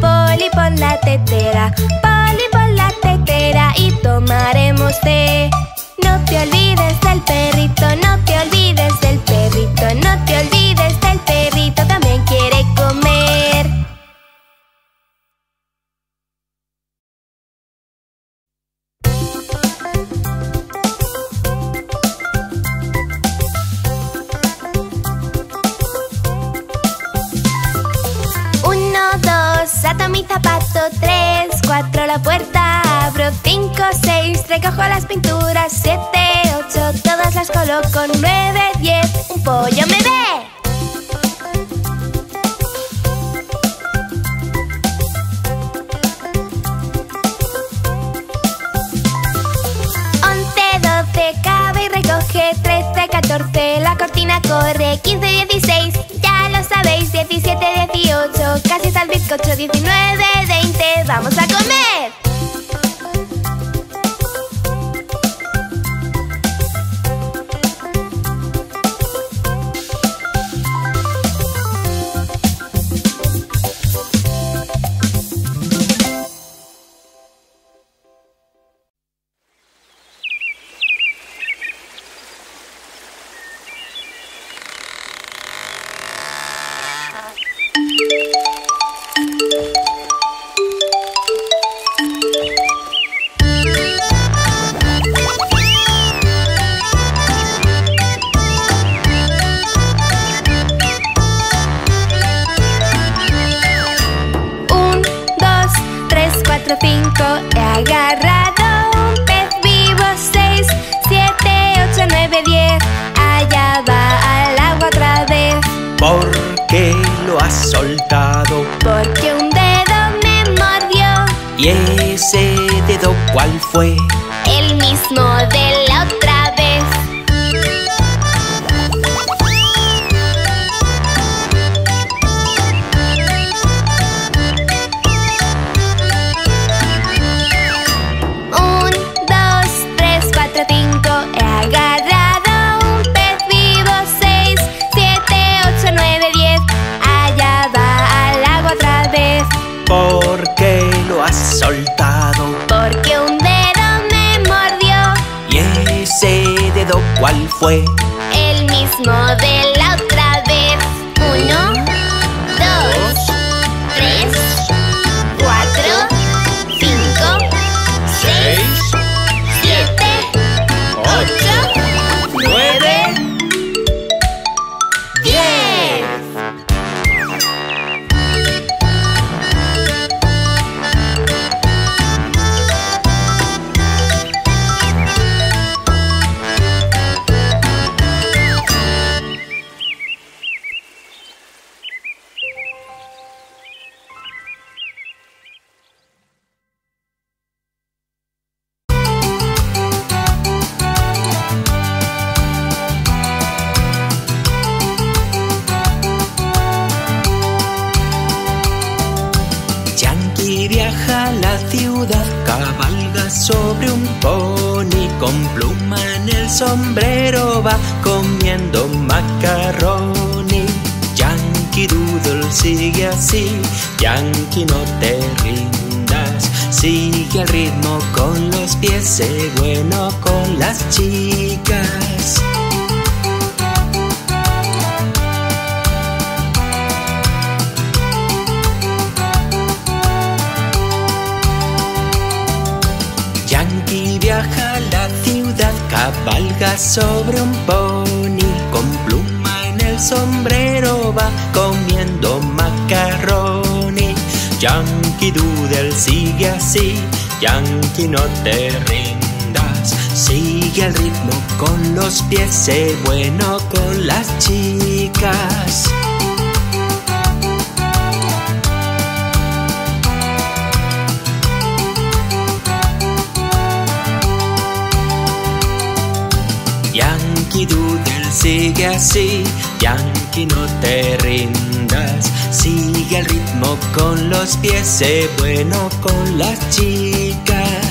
Poli, pon la tetera y tomaremos té. bebé. No te olvides del perrito, no te olvides del perrito, no te olvides del perrito, también quiere comer. Uno, dos, ato mi zapato, tres, cuatro, la puerta abro, cinco, seis, recojo las pinturas, siete, ocho, todas las coloco, nueve, diez, un pollo me ve. Recoge 13, 14, la cortina corre 15, 16, ya lo sabéis, 17, 18, casi está el bizcocho, 19, 20, ¡vamos a comer! Yankee, no te rindas, sigue el ritmo con los pies, sé bueno con las chicas. Yankee Doodle, sigue así, Yankee, no te rindas, sigue el ritmo con los pies, sé bueno con las chicas.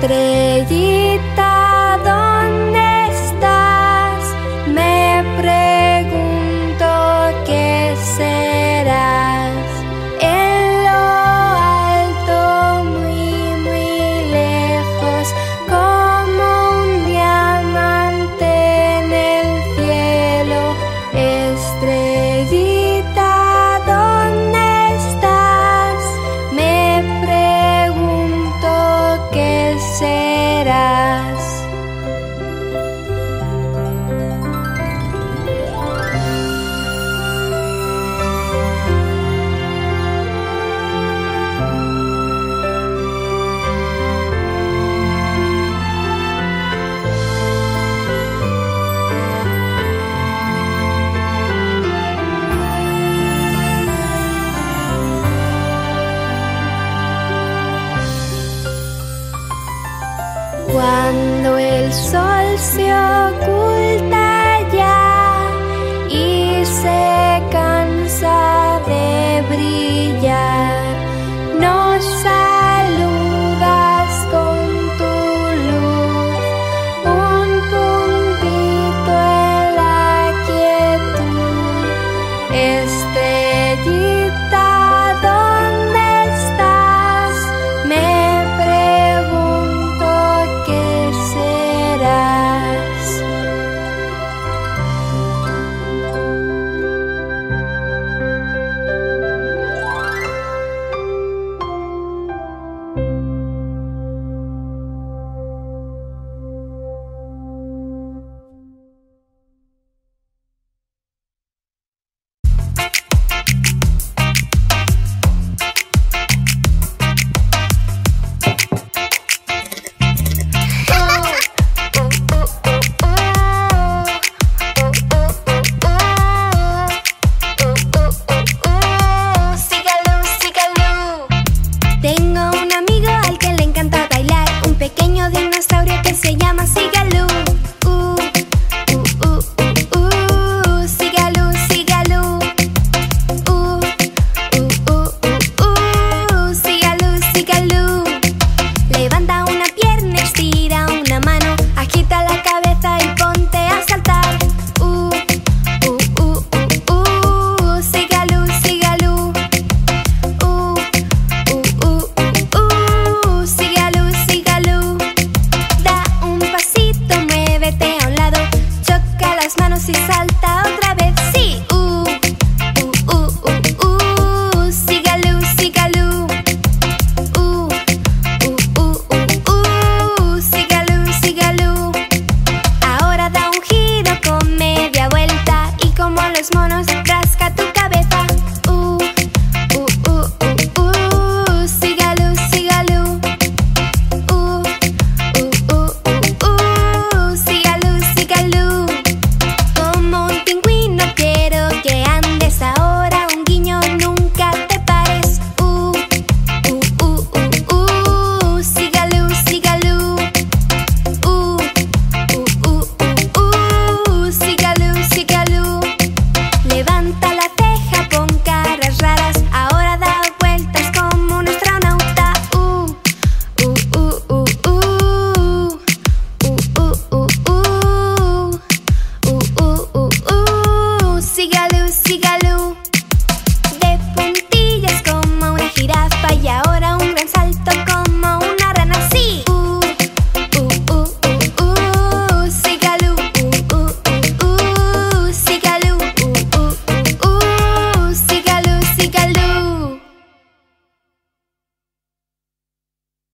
Estrellita, ¿dónde estás? Me pregunto qué serás. En lo alto, muy, muy lejos, como un diamante en el cielo. Estrellita, ¿dónde estás? Me pregunto qué serás. Cuando el sol se oculta